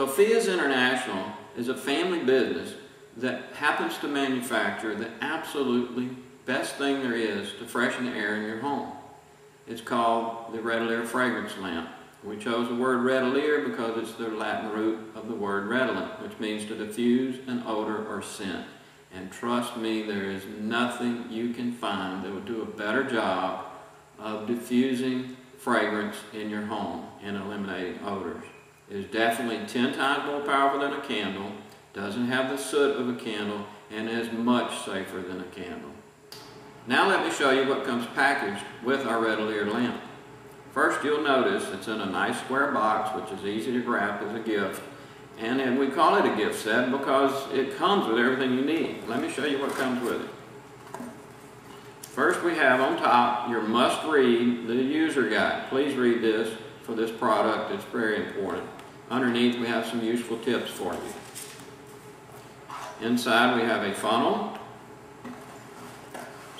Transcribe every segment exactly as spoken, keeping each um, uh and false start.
Sophia's International is a family business that happens to manufacture the absolutely best thing there is to freshen the air in your home. It's called the Redolere Fragrance Lamp. We chose the word Redolere because it's the Latin root of the word redolent, which means to diffuse an odor or scent. And trust me, there is nothing you can find that will do a better job of diffusing fragrance in your home and eliminating odors. It is definitely ten times more powerful than a candle, doesn't have the soot of a candle, and is much safer than a candle. Now let me show you what comes packaged with our Redolere lamp. First, you'll notice it's in a nice square box, which is easy to wrap as a gift. And, and we call it a gift set because it comes with everything you need. Let me show you what comes with it. First, we have on top your must-read, the user guide. Please read this for this product. It's very important. Underneath, we have some useful tips for you. Inside, we have a funnel,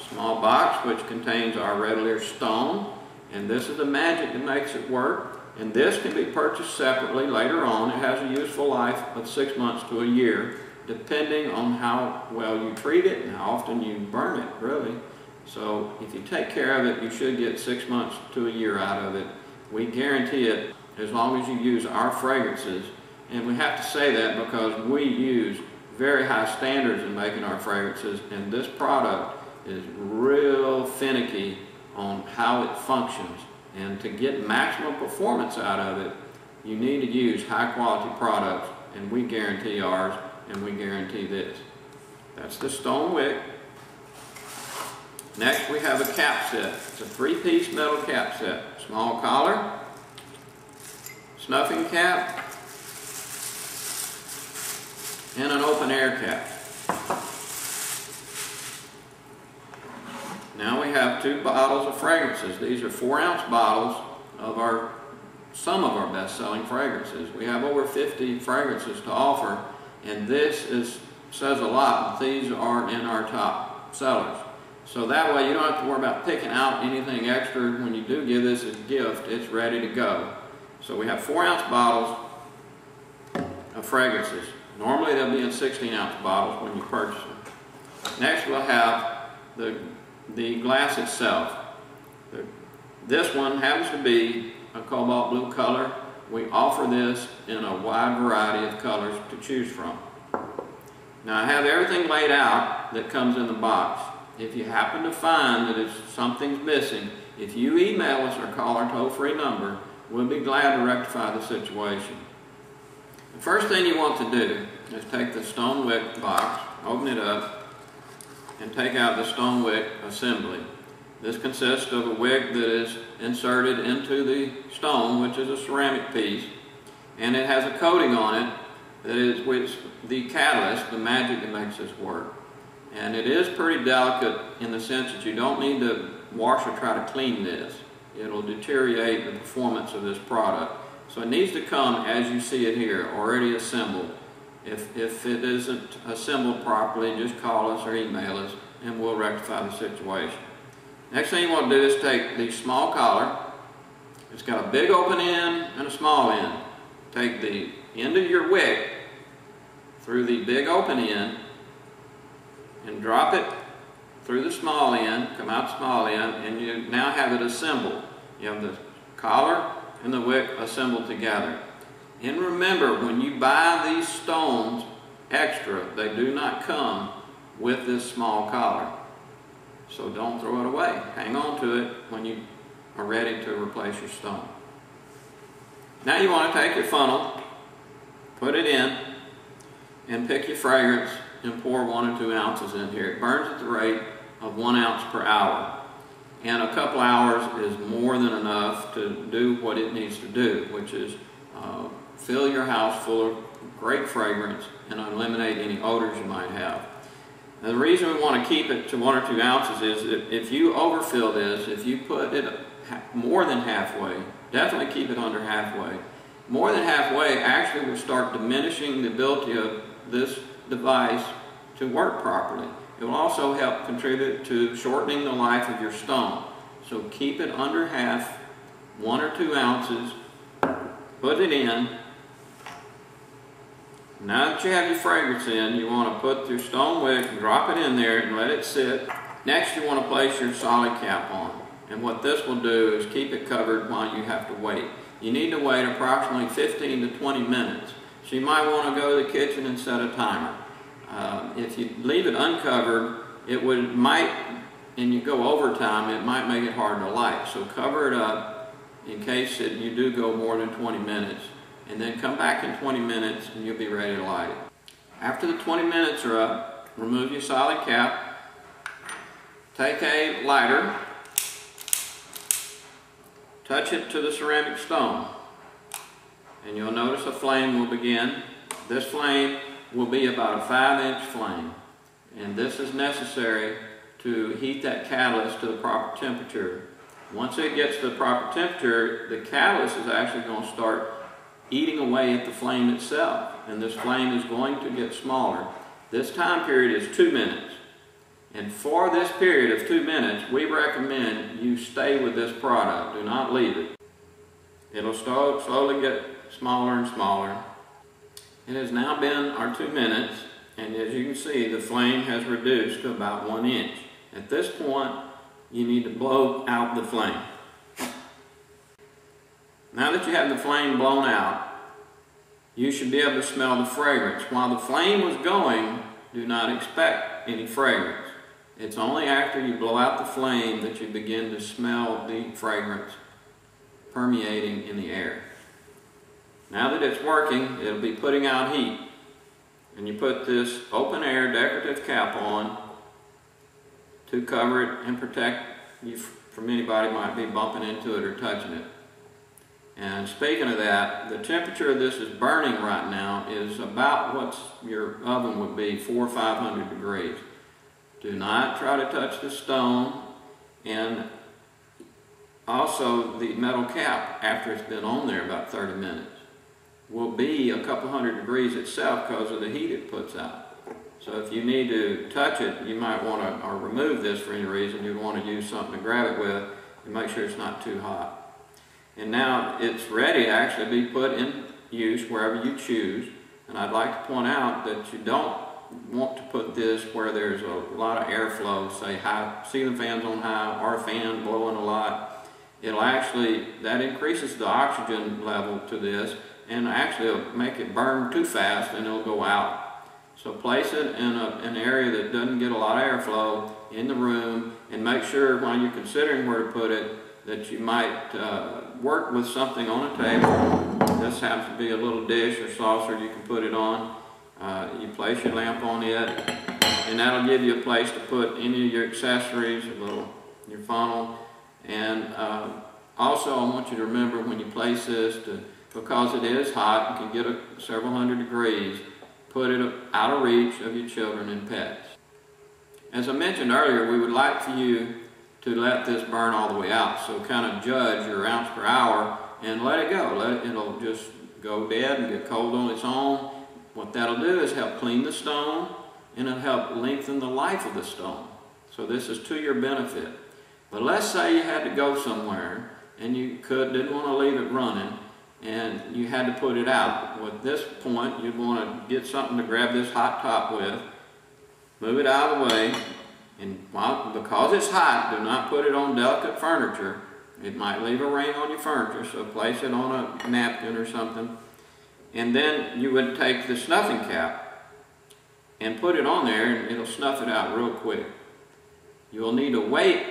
small box which contains our Redolere Stone. And this is the magic that makes it work. And this can be purchased separately later on. It has a useful life of six months to a year, depending on how well you treat it and how often you burn it, really. So if you take care of it, you should get six months to a year out of it. We guarantee it as long as you use our fragrances. And we have to say that because we use very high standards in making our fragrances, and this product is real finicky on how it functions, and to get maximum performance out of it, you need to use high quality products, and we guarantee ours, and we guarantee this. That's the Stone Wick. Next, we have a cap set. It's a three-piece metal cap set. Small collar, snuffing cap, and an open air cap. Now we have two bottles of fragrances. These are four ounce bottles of our, some of our best selling fragrances. We have over fifty fragrances to offer, and this is, says a lot. These are in our top sellers. So that way you don't have to worry about picking out anything extra. When you do give this as a gift, it's ready to go. So we have four ounce bottles of fragrances. Normally they'll be in sixteen ounce bottles when you purchase them. Next we'll have the The glass itself. This one happens to be a cobalt blue color. We offer this in a wide variety of colors to choose from. Now I have everything laid out that comes in the box. If you happen to find that it's, something's missing, if you email us or call our toll-free number, we'll be glad to rectify the situation. The first thing you want to do is take the Stone Wick box, open it up, and take out the Stone Wick assembly. This consists of a wick that is inserted into the stone, which is a ceramic piece, and it has a coating on it that is which the catalyst, the magic that makes this work. And it is pretty delicate in the sense that you don't need to wash or try to clean this. It'll deteriorate the performance of this product. So it needs to come as you see it here, already assembled. If, if it isn't assembled properly, just call us or email us and we'll rectify the situation. Next thing you want to do is take the small collar. It's got a big open end and a small end. Take the end of your wick through the big open end and drop it through the small end, come out the small end, and you now have it assembled. You have the collar and the wick assembled together. And remember, when you buy these stones extra, they do not come with this small collar. So don't throw it away. Hang on to it when you are ready to replace your stone. Now you want to take your funnel, put it in, and pick your fragrance and pour one or two ounces in here. It burns at the rate of one ounce per hour. And a couple hours is more than enough to do what it needs to do, which is uh, fill your house full of great fragrance and eliminate any odors you might have. Now, the reason we want to keep it to one or two ounces is that if you overfill this, if you put it more than halfway, definitely keep it under halfway. More than halfway actually will start diminishing the ability of this device to work properly. It will also help contribute to shortening the life of your stone. So keep it under half, one or two ounces, put it in, Now that you have your fragrance in, you want to put your Stone Wick and drop it in there and let it sit. Next, you want to place your solid cap on. And what this will do is keep it covered while you have to wait. You need to wait approximately fifteen to twenty minutes. So you might want to go to the kitchen and set a timer. Uh, if you leave it uncovered, it would might, and you go over time, it might make it hard to light. So cover it up in case that you do go more than twenty minutes. And then come back in twenty minutes and you'll be ready to light it. After the twenty minutes are up, remove your solid cap, take a lighter, touch it to the ceramic stone, and you'll notice a flame will begin. This flame will be about a five inch flame, and this is necessary to heat that catalyst to the proper temperature. Once it gets to the proper temperature, the catalyst is actually going to start eating away at the flame itself, and this flame is going to get smaller. This time period is two minutes, and for this period of two minutes, we recommend you stay with this product. Do not leave it. It'll start, slowly get smaller and smaller. It has now been our two minutes, and as you can see, the flame has reduced to about one inch. At this point, you need to blow out the flame. Now that you have the flame blown out, you should be able to smell the fragrance. While the flame was going, do not expect any fragrance. It's only after you blow out the flame that you begin to smell the fragrance permeating in the air. Now that it's working, it'll be putting out heat. And you put this open air decorative cap on to cover it and protect you from anybody who might be bumping into it or touching it. And speaking of that, the temperature of this is burning right now is about what your oven would be, four or five hundred degrees. Do not try to touch the stone and also the metal cap after it's been on there about thirty minutes. Will be a couple hundred degrees itself because of the heat it puts out. So if you need to touch it, you might want to, or remove this for any reason, you'd want to use something to grab it with and make sure it's not too hot. And now it's ready to actually be put in use wherever you choose. And I'd like to point out that you don't want to put this where there's a lot of airflow, say high, ceiling fans on high, or a fan blowing a lot. It'll actually, that increases the oxygen level to this, and actually it'll make it burn too fast and it'll go out. So place it in a, an area that doesn't get a lot of airflow in the room, and make sure while you're considering where to put it that you might uh, work with something on a table. This happens to be a little dish or saucer you can put it on. Uh, you place your lamp on it, and that'll give you a place to put any of your accessories, your little, your funnel. And uh, also I want you to remember when you place this, to, because it is hot, you can get a, several hundred degrees, put it out of reach of your children and pets. As I mentioned earlier, we would like for you to let this burn all the way out. So kind of judge your ounce per hour and let it go. Let it, it'll just go dead and get cold on its own. What that'll do is help clean the stone, and it'll help lengthen the life of the stone. So this is to your benefit. But let's say you had to go somewhere and you could didn't want to leave it running and you had to put it out. Well, at this point you'd want to get something to grab this hot top with, move it out of the way. And while, because it's hot, do not put it on delicate furniture. It might leave a ring on your furniture, so place it on a napkin or something. And then you would take the snuffing cap and put it on there, and it'll snuff it out real quick. You'll need to wait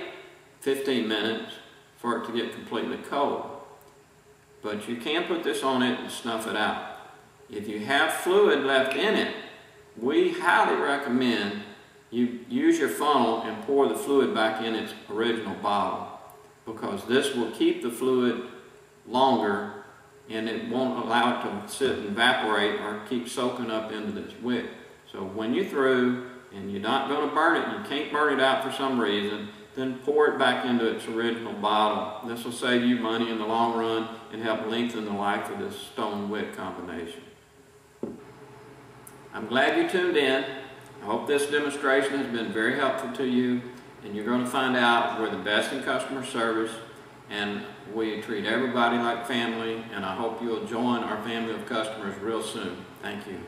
fifteen minutes for it to get completely cold. But you can put this on it and snuff it out. If you have fluid left in it, we highly recommend you use your funnel and pour the fluid back in its original bottle, because this will keep the fluid longer and it won't allow it to sit and evaporate or keep soaking up into this wick. So when you're through and you're not going to burn it, you can't burn it out for some reason, then pour it back into its original bottle. This will save you money in the long run and help lengthen the life of this stone wick combination. I'm glad you tuned in. I hope this demonstration has been very helpful to you, and you're going to find out we're the best in customer service, and we treat everybody like family, and I hope you'll join our family of customers real soon. Thank you.